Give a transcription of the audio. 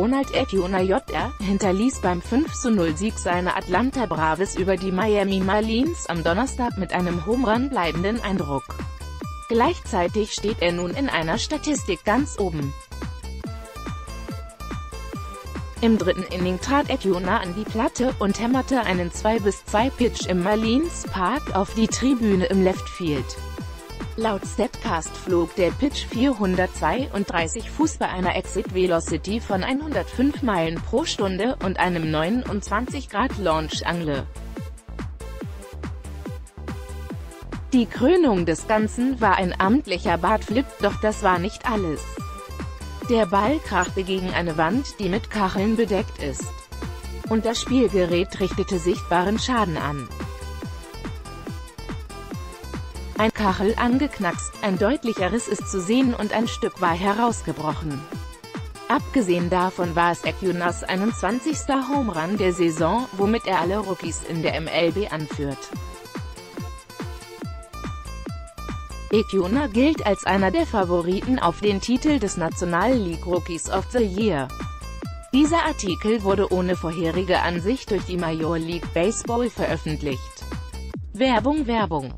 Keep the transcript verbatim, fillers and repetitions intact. Ronald Acuna Junior hinterließ beim fünf zu null Sieg seiner Atlanta Braves über die Miami Marlins am Donnerstag mit einem Home Run bleibenden Eindruck. Gleichzeitig steht er nun in einer Statistik ganz oben. Im dritten Inning trat Acuna an die Platte und hämmerte einen zwei zu zwei Pitch im Marlins Park auf die Tribüne im Left Field. Laut Statcast flog der Pitch vierhundertzweiunddreißig Fuß bei einer Exit Velocity von hundertfünf Meilen pro Stunde und einem neunundzwanzig Grad Launch-Angle. Die Krönung des Ganzen war ein amtlicher Bartflip, doch das war nicht alles. Der Ball krachte gegen eine Wand, die mit Kacheln bedeckt ist. Und das Spielgerät richtete sichtbaren Schaden an. Ein Kachel angeknackst, ein deutlicher Riss ist zu sehen und ein Stück war herausgebrochen. Abgesehen davon war es Acunas einundzwanzigster Home Run der Saison, womit er alle Rookies in der M L B anführt. Acuna gilt als einer der Favoriten auf den Titel des National League Rookies of the Year. Dieser Artikel wurde ohne vorherige Ansicht durch die Major League Baseball veröffentlicht. Werbung Werbung